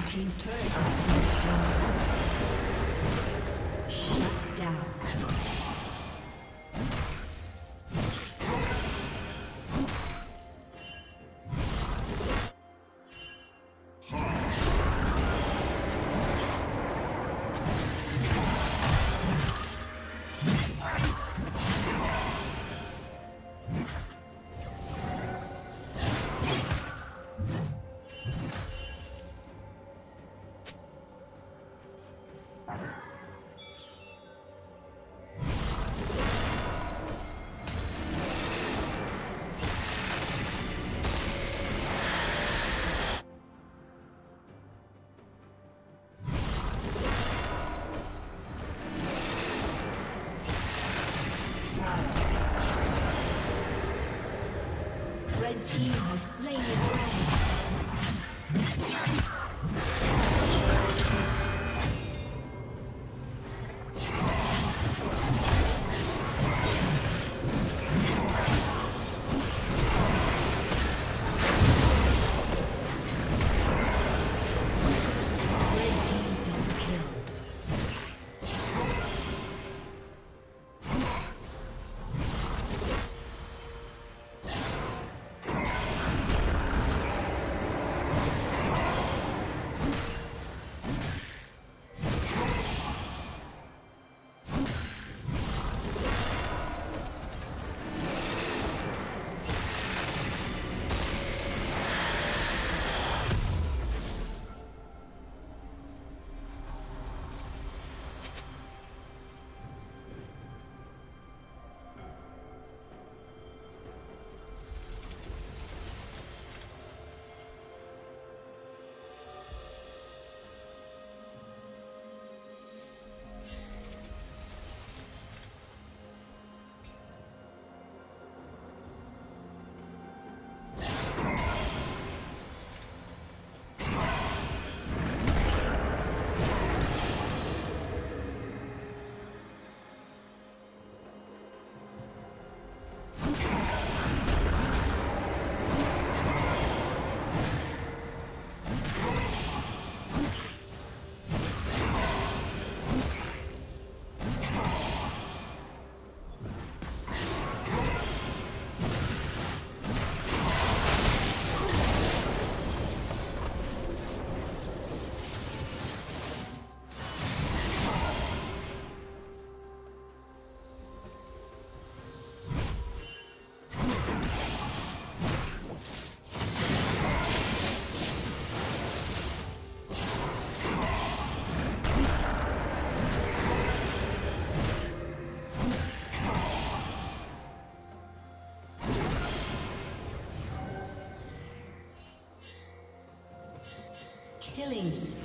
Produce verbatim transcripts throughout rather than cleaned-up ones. Blue team's turret has been destroyed. Shut down. Killing spree.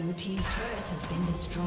Blue team's turret has been destroyed.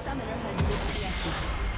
summoner has disconnected.